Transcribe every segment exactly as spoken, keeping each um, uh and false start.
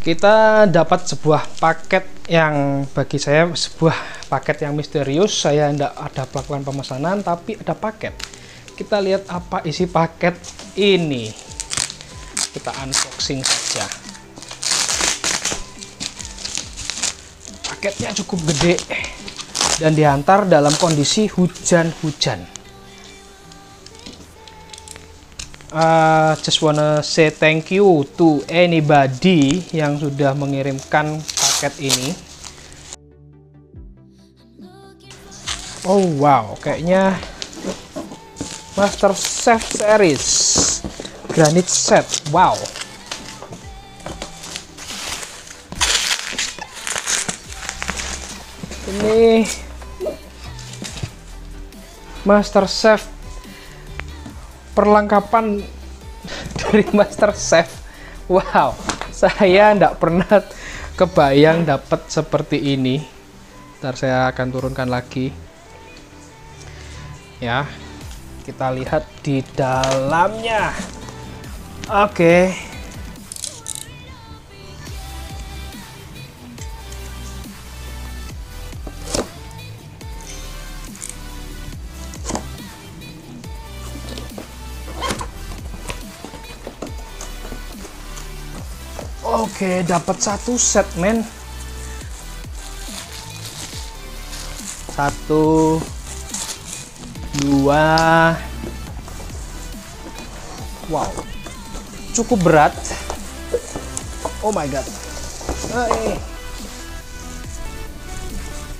kita dapat sebuah paket yang bagi saya sebuah paket yang misterius. Saya tidak ada pelakuan pemesanan, tapi ada paket. Kita lihat apa isi paket ini. Kita unboxing saja. Paketnya cukup gede dan diantar dalam kondisi hujan-hujan. Uh, just wanna say thank you to anybody yang sudah mengirimkan paket ini. Oh wow, kayaknya MasterChef series granite set. Wow, ini MasterChef, perlengkapan dari MasterChef. Wow, saya tidak pernah kebayang dapat seperti ini. Ntar saya akan turunkan lagi ya, kita lihat di dalamnya. Oke, Oke, dapat satu set, men. Satu, dua. Wow, cukup berat. Oh my god. Hai.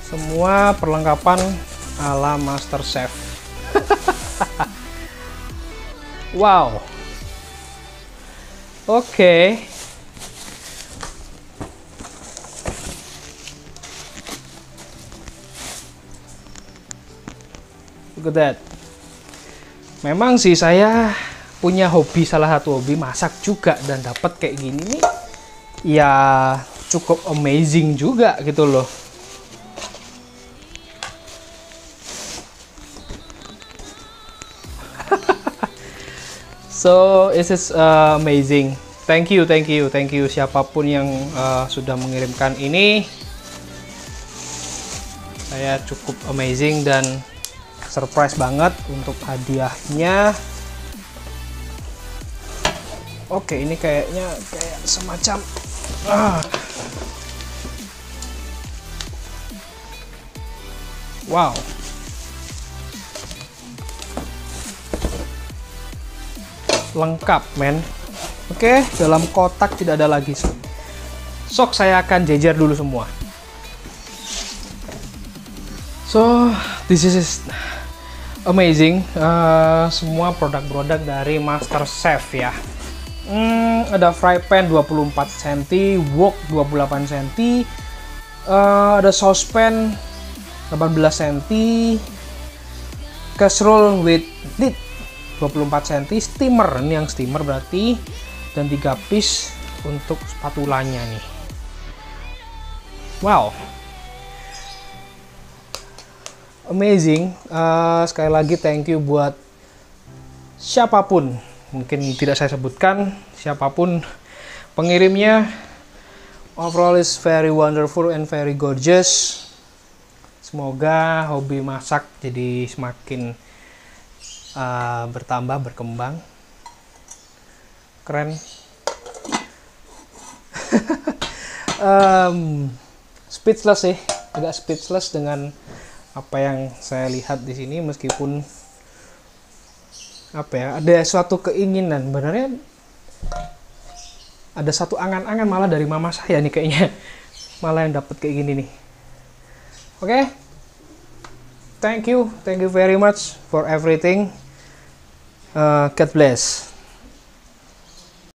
Semua perlengkapan ala MasterChef. Wow. Oke. Look at that. Memang sih saya punya hobi, salah satu hobi masak juga, dan dapat kayak gini nih ya cukup amazing juga gitu loh. So this is uh, amazing. Thank you, thank you, thank you siapapun yang uh, sudah mengirimkan ini. Saya cukup amazing dan surprise banget untuk hadiahnya. Oke, ini kayaknya kayak semacam ah. Wow. Lengkap, men. Oke, dalam kotak tidak ada lagi. Sok, saya akan jejer dulu semua. So, this is amazing, uh, semua produk-produk dari MasterChef ya. hmm, Ada fry pan dua puluh empat sentimeter, wok dua puluh delapan sentimeter, uh, ada saucepan delapan belas sentimeter, casserole with lid dua puluh empat sentimeter, steamer, ini yang steamer berarti, dan tiga piece untuk spatulanya nih. Wow, amazing. Uh, sekali lagi thank you buat siapapun, mungkin tidak saya sebutkan siapapun pengirimnya. Overall is very wonderful and very gorgeous. Semoga hobi masak jadi semakin uh, bertambah, berkembang. Keren. um, speechless sih, agak speechless dengan apa yang saya lihat di sini, meskipun apa ya, ada suatu keinginan, benarnya ada satu angan-angan malah dari mama saya nih kayaknya, malah yang dapat kayak gini nih. Oke, okay. Thank you, thank you very much for everything. Uh, God bless.